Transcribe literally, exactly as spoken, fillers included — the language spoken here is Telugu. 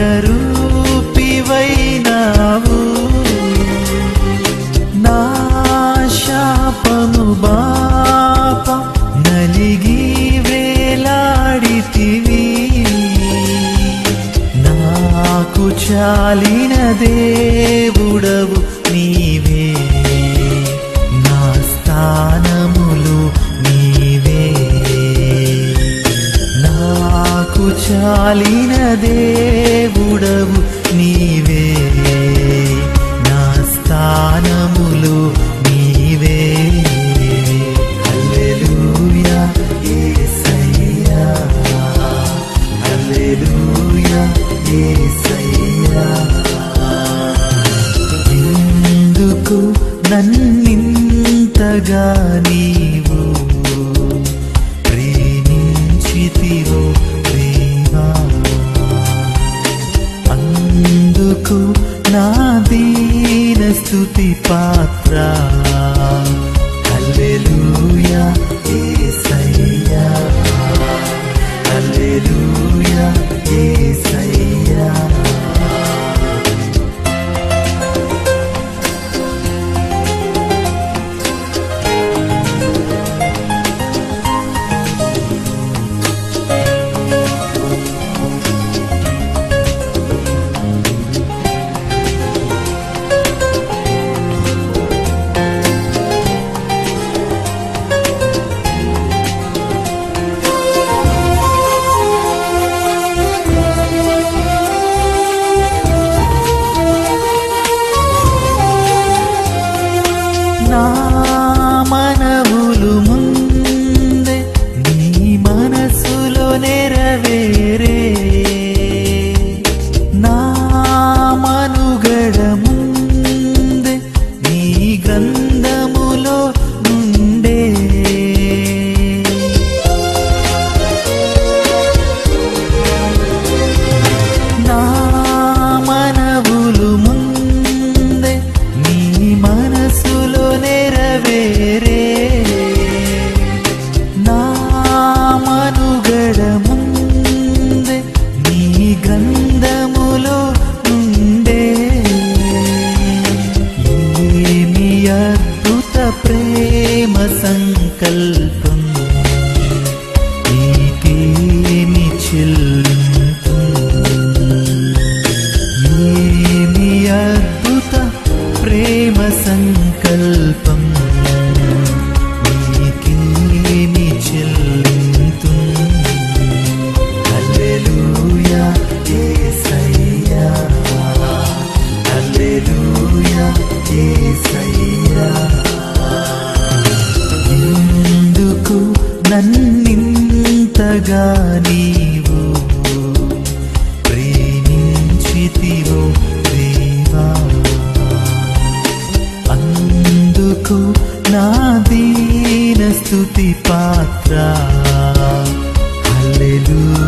నిద్రరూపివైనావు నా శాపము బాప నలిగి వేలాడితివి నాకు చాలిన దేవుడవు నీవే నా స్థానములు నీవే నాకు చాలిన దేవుడవు నీవే నా స్థానములు నీవే హల్లెలూయా యేసయ్యా హల్లెలూయా యేసయ్యా ఎందుకు నన్నింతగా నీవు ప్రేమించితివో నా దీన స్తుతి పాత్ర హల్లెలూయా యేసయ్యా హల్లెలూయా యేసయ్యా స్తుతి పాత్ర హల్లెలూయా।